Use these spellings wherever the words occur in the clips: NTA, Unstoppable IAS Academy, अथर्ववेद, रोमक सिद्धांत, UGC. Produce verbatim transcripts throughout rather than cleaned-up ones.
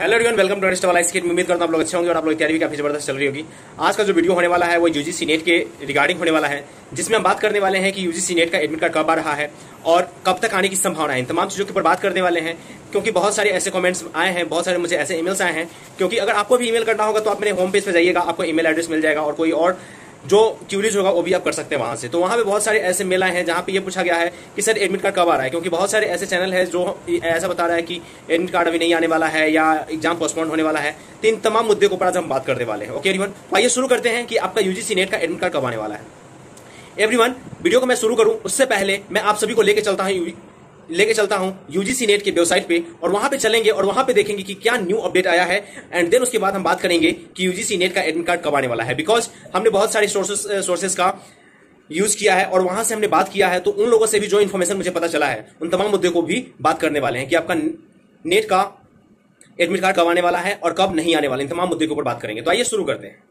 Hello everyone, welcome to unstoppable IAS academy. उम्मीद करता हूँ आप लोग अच्छे होंगे और आप लोग की तैयारी भी काफी जबरदस्त चल रही होगी। आज का जो वीडियो होने वाला है वो यूजीसी नेट के रिगार्डिंग होने वाला है, जिसमें हम बात करने वाले हैं कि यूजीसी नेट का एडमिट कार्ड कब आ रहा है और कब तक आने की संभावना है। इन तमाम चीज़ों के ऊपर बात करने वाले हैं, क्योंकि बहुत सारे ऐसे कमेंट्स आए हैं, बहुत सारे मुझे ऐसे ईमेल्स आए हैं। क्योंकि अगर आपको भी ईमेल करना होगा तो आप मेरे होम पेज पर जाइएगा, आपको ईमेल एड्रेस मिल जाएगा और कोई और जो क्यूरीज होगा वो भी आप कर सकते हैं वहाँ से। तो वहाँ पे बहुत सारे ऐसे मेल आए हैं जहाँ पे ये पूछा गया है कि सर एडमिट कार्ड कब आ रहा है, क्योंकि बहुत सारे ऐसे चैनल है जो ऐसा बता रहा है कि एडमिट कार्ड अभी नहीं आने वाला है या एग्जाम पोस्टपोन होने वाला है। तो इन तमाम मुद्दे के ऊपर आज हम बात करने वाले हैं। ओके एवरीवन, तो आइए शुरू करते हैं कि आपका यूजीसी नेट का एडमिट कार्ड कब आने वाला है। एवरीवन, वीडियो को मैं शुरू करूँ उससे पहले मैं आप सभी को लेकर चलता हूँ लेके चलता हूं यूजीसी नेट के वेबसाइट पे, और वहां पे चलेंगे और वहां पे देखेंगे कि क्या न्यू अपडेट आया है। एंड देन उसके बाद हम बात करेंगे कि यूजीसी नेट का एडमिट कार्ड कब आने वाला है, बिकॉज हमने बहुत सारे सोर्सेस सोर्सेस का यूज किया है और वहां से हमने बात किया है। तो उन लोगों से भी जो इन्फॉर्मेशन मुझे पता चला है उन तमाम मुद्दे को भी बात करने वाले हैं कि आपका नेट का एडमिट कार्ड कब आने वाला है और कब नहीं आने वाला, इन तमाम मुद्दे के ऊपर बात करेंगे। तो आइए शुरू करते हैं।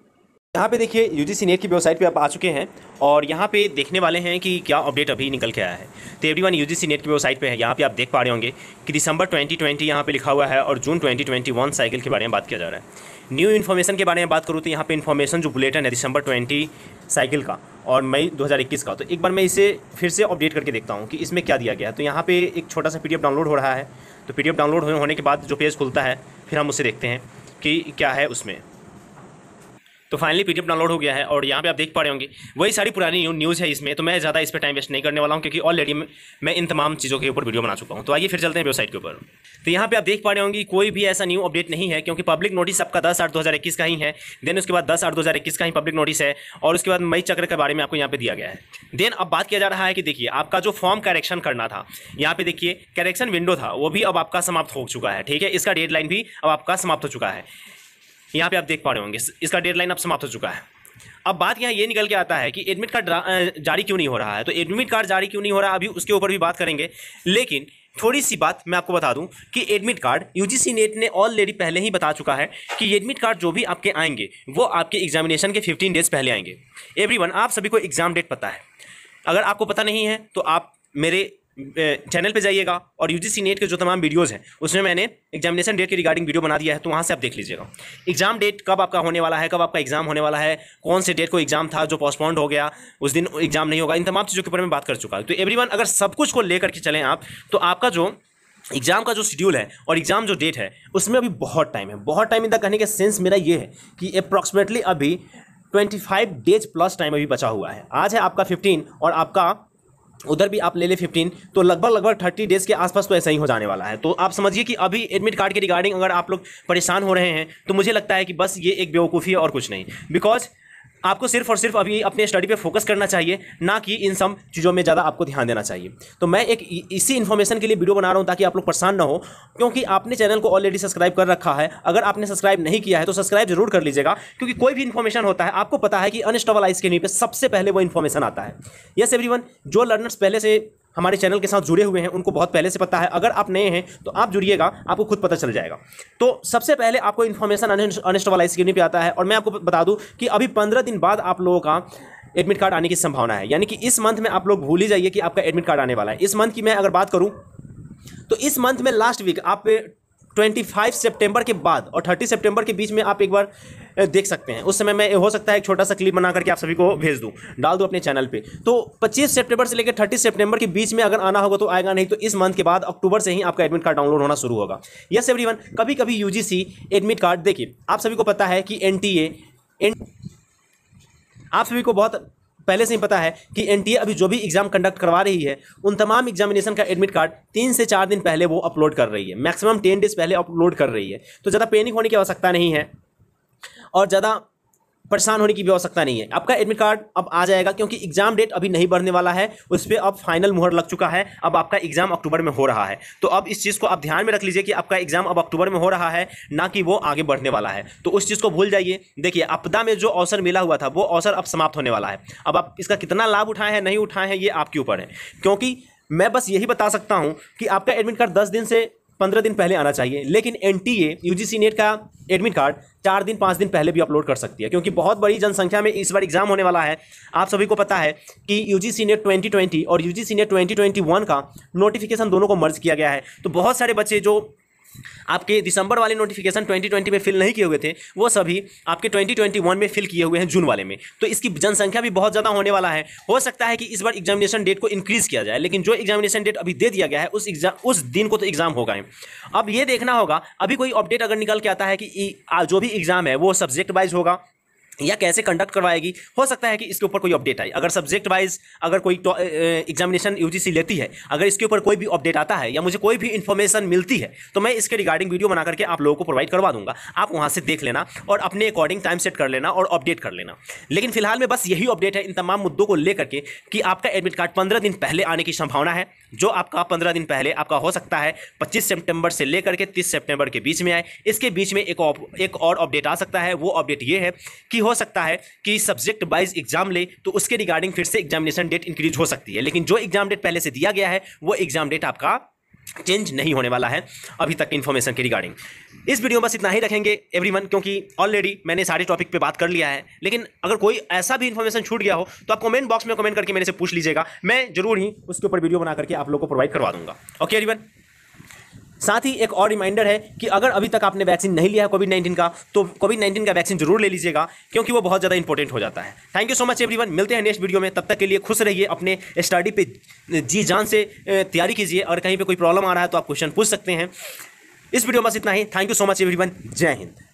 यहाँ पे देखिए यूजीसी नेट की वेबसाइट पे आप आ चुके हैं और यहाँ पे देखने वाले हैं कि क्या अपडेट अभी निकल के आया है। तो एवरीवन, यूजीसी नेट की वेबसाइट पे है, यहाँ पे आप देख पा रहे होंगे कि दिसंबर ट्वेंटी ट्वेंटी यहाँ पे लिखा हुआ है और June twenty twenty one cycle के बारे में बात किया जा रहा है। न्यू इन्फॉर्मेशन के बारे में बात करूँ तो यहाँ पे इन्फॉर्मेशन जो बुलेटिन है दिसंबर ट्वेंटी साइकिल का और मई दो हज़ार इक्कीस का, तो एक बार मैं इसे फिर से अपडेट करके देखता हूँ कि इसमें क्या दिया गया है। तो यहाँ पे एक छोटा सा पीडीएफ डाउनलोड हो रहा है, तो पीडीएफ डाउनलोड होने के बाद जो पेज खुलता है फिर हम उसे देखते हैं कि क्या है उसमें। तो फाइनली पीडीएफ डाउनलोड हो गया है और यहाँ पे आप देख पा रहे होंगे वही सारी पुरानी न्यूज़ है इसमें। तो मैं ज़्यादा इस पर टाइम वेस्ट नहीं करने वाला हूँ, क्योंकि ऑलरेडी मैं इन तमाम चीज़ों के ऊपर वीडियो बना चुका हूँ। तो आइए फिर चलते हैं वेबसाइट के ऊपर। तो यहाँ पे आप देख पा रहे होंगे कोई भी ऐसा न्यू अपडेट नहीं है, क्योंकि पब्लिक नोटिस आपका दस आठ दो हज़ार इक्कीस का ही है। देन उसके बाद दस आठ दो हज़ार इक्कीस का ही पब्लिक नोटिस है और उसके बाद मई चक्र के बारे में आपको यहाँ पे दिया गया है। देन अब बात किया जा रहा है कि देखिए आपका जो फॉर्म करेक्शन करना था, यहाँ पे देखिए करेक्शन विंडो था वो भी अब आपका समाप्त हो चुका है। ठीक है, इसका डेडलाइन भी अब आपका समाप्त हो चुका है। यहाँ पे आप देख पा रहे होंगे इसका डेडलाइन अब समाप्त हो चुका है। अब बात यहाँ ये निकल के आता है कि एडमिट कार्ड जारी क्यों नहीं हो रहा है। तो एडमिट कार्ड जारी क्यों नहीं हो रहा है अभी उसके ऊपर भी बात करेंगे, लेकिन थोड़ी सी बात मैं आपको बता दूं कि एडमिट कार्ड यूजीसी नेट ने ऑलरेडी पहले ही बता चुका है कि एडमिट कार्ड जो भी आपके आएंगे वो आपके एग्जामिनेशन के फिफ्टीन डेज पहले आएंगे। एवरीवन, आप सभी को एग्जाम डेट पता है, अगर आपको पता नहीं है तो आप मेरे चैनल पे जाइएगा और यूजीसी नेट के जो तमाम वीडियोस हैं उसमें मैंने एग्जामिनेशन डेट के रिगार्डिंग वीडियो बना दिया है, तो वहाँ से आप देख लीजिएगा एग्जाम डेट कब आपका होने वाला है, कब आपका एग्जाम होने वाला है, कौन से डेट को एग्जाम था जो पोस्टपोन्ड हो गया, उस दिन एग्जाम नहीं होगा, इन तमाम चीज़ों के ऊपर मैं बात कर चुका हूँ। तो एवरीवन, अगर सब कुछ को लेकर के चलें आप, तो आपका जो एग्जाम का जो शेड्यूल है और एग्जाम जो डेट है उसमें अभी बहुत टाइम है। बहुत टाइम इधर कहने के सेंस मेरा ये है कि अप्रॉक्सीमेटली अभी twenty five days plus time अभी बचा हुआ है। आज है आपका फिफ्टीन और आपका उधर भी आप ले ले फिफ्टीन, तो लगभग लगभग थर्टी डेज़ के आसपास तो ऐसा ही हो जाने वाला है। तो आप समझिए कि अभी एडमिट कार्ड के रिगार्डिंग अगर आप लोग परेशान हो रहे हैं तो मुझे लगता है कि बस ये एक बेवकूफ़ी है और कुछ नहीं, बिकॉज आपको सिर्फ और सिर्फ अभी अपने स्टडी पे फोकस करना चाहिए, ना कि इन सब चीज़ों में ज़्यादा आपको ध्यान देना चाहिए। तो मैं एक इसी इन्फॉर्मेशन के लिए वीडियो बना रहा हूँ ताकि आप लोग परेशान ना हो, क्योंकि आपने चैनल को ऑलरेडी सब्सक्राइब कर रखा है। अगर आपने सब्सक्राइब नहीं किया है तो सब्सक्राइब जरूर कर लीजिएगा, क्योंकि कोई भी इन्फॉर्मेशन होता है आपको पता है कि अनस्टॉपेबल आईएएस अकेडमी पे सबसे पहले वो इन्फॉर्मेशन आता है। यस एवरीवन, जो लर्नर्स पहले से हमारे चैनल के साथ जुड़े हुए हैं उनको बहुत पहले से पता है, अगर आप नए हैं तो आप जुड़िएगा, आपको खुद पता चल जाएगा। तो सबसे पहले आपको इन्फॉर्मेशन अनस्टॉपेबल आईएएस अकेडमी पे आता है। और मैं आपको बता दूं कि अभी पंद्रह दिन बाद आप लोगों का एडमिट कार्ड आने की संभावना है, यानी कि इस मंथ में आप लोग भूल ही जाइए कि आपका एडमिट कार्ड आने वाला है। इस मंथ की मैं अगर बात करूँ तो इस मंथ में लास्ट वीक आप पच्चीस सितंबर के बाद और तीस सितंबर के बीच में आप एक बार देख सकते हैं। उस समय मैं हो सकता है एक छोटा सा क्लिप बना करके आप सभी को भेज दूं, डाल दूं अपने चैनल पे। तो पच्चीस सितंबर से लेकर तीस सितंबर के बीच में अगर आना होगा तो आएगा, नहीं तो इस मंथ के बाद अक्टूबर से ही आपका एडमिट कार्ड डाउनलोड होना शुरू होगा। यस एवरीवन, कभी कभी यूजीसी एडमिट कार्ड, देखिए आप सभी को पता है कि एनटीए आप सभी को बहुत पहले से ही पता है कि एनटीए अभी जो भी एग्जाम कंडक्ट करवा रही है उन तमाम एग्जामिनेशन का एडमिट कार्ड तीन से चार दिन पहले वो अपलोड कर रही है, मैक्सिमम टेन डेज पहले अपलोड कर रही है। तो ज़्यादा पैनिक होने की आवश्यकता नहीं है और ज़्यादा परेशान होने की भी आवश्यकता नहीं है। आपका एडमिट कार्ड अब आ जाएगा, क्योंकि एग्जाम डेट अभी नहीं बढ़ने वाला है, उस पर अब फाइनल मुहर लग चुका है। अब आपका एग्जाम अक्टूबर में हो रहा है, तो अब इस चीज़ को आप ध्यान में रख लीजिए कि आपका एग्जाम अब अक्टूबर में हो रहा है, ना कि वो आगे बढ़ने वाला है। तो उस चीज़ को भूल जाइए। देखिए, आपदा में जो अवसर मिला हुआ था वो अवसर अब समाप्त होने वाला है। अब आप इसका कितना लाभ उठाए हैं, नहीं उठाए हैं, ये आपके ऊपर है। क्योंकि मैं बस यही बता सकता हूँ कि आपका एडमिट कार्ड दस दिन से पंद्रह दिन पहले आना चाहिए, लेकिन एनटीए यूजीसी नेट का एडमिट कार्ड चार दिन पाँच दिन पहले भी अपलोड कर सकती है, क्योंकि बहुत बड़ी जनसंख्या में इस बार एग्जाम होने वाला है। आप सभी को पता है कि यूजीसी नेट ट्वेंटी ट्वेंटी और UGC NET twenty twenty one का नोटिफिकेशन दोनों को मर्ज किया गया है। तो बहुत सारे बच्चे जो आपके दिसंबर वाले नोटिफिकेशन ट्वेंटी ट्वेंटी में फिल नहीं किए हुए थे, वो सभी आपके ट्वेंटी ट्वेंटी वन में फिल किए हुए हैं जून वाले में। तो इसकी जनसंख्या भी बहुत ज़्यादा होने वाला है। हो सकता है कि इस बार एग्जामिनेशन डेट को इंक्रीज़ किया जाए, लेकिन जो एग्जामिनेशन डेट अभी दे दिया गया है उस एग्जाम उस दिन को तो एग्जाम होगा है। अब ये देखना होगा, अभी कोई अपडेट अगर निकल के आता है कि जो भी एग्ज़ाम है वो सब्जेक्ट वाइज होगा या कैसे कंडक्ट करवाएगी, हो सकता है कि इसके ऊपर कोई अपडेट आए। अगर सब्जेक्ट वाइज अगर कोई एग्जामिनेशन यूजीसी लेती है, अगर इसके ऊपर कोई भी अपडेट आता है या मुझे कोई भी इन्फॉर्मेशन मिलती है तो मैं इसके रिगार्डिंग वीडियो बना करके आप लोगों को प्रोवाइड करवा दूंगा। आप वहां से देख लेना और अपने अकॉर्डिंग टाइम सेट कर लेना और अपडेट कर लेना। लेकिन फिलहाल में बस यही अपडेट है इन तमाम मुद्दों को लेकर के कि आपका एडमिट कार्ड पंद्रह दिन पहले आने की संभावना है, जो आपका पंद्रह दिन पहले आपका हो सकता है पच्चीस सितंबर से लेकर के तीस सितंबर के बीच में आए। इसके बीच में एक एक और अपडेट आ सकता है। वो अपडेट ये है कि हो सकता है कि सब्जेक्ट वाइज एग्जाम ले तो उसके रिगार्डिंग फिर से एग्जामिनेशन डेट इंक्रीज हो सकती है, लेकिन जो एग्जाम डेट पहले से दिया गया है वो एग्जाम डेट आपका चेंज नहीं होने वाला है अभी तक इन्फॉर्मेशन के रिगार्डिंग। इस वीडियो में बस इतना ही रखेंगे एवरीवन, क्योंकि ऑलरेडी मैंने सारे टॉपिक पे बात कर लिया है। लेकिन अगर कोई ऐसा भी इन्फॉर्मेशन छूट गया हो तो आप कमेंट बॉक्स में कमेंट करके मेरे से पूछ लीजिएगा, मैं जरूर ही उसके ऊपर वीडियो बना करके आप लोगों को प्रोवाइड करवा दूंगा। ओके एवरीवन, साथ ही एक और रिमाइंडर है कि अगर अभी तक आपने वैक्सीन नहीं लिया है कोविड नाइन्टीन का, तो कोविड नाइन्टीन का वैक्सीन जरूर ले लीजिएगा, क्योंकि वो बहुत ज़्यादा इंपॉर्टेंट हो जाता है। Thank you so much everyone, मिलते हैं नेक्स्ट वीडियो में। तब तक के लिए खुश रहिए, अपने स्टडी पे जी जान से तैयारी कीजिए, और कहीं पे कोई प्रॉब्लम आ रहा है तो आप क्वेश्चन पूछ सकते हैं। इस वीडियो में बस इतना ही। Thank you so much everyone, जय हिंद।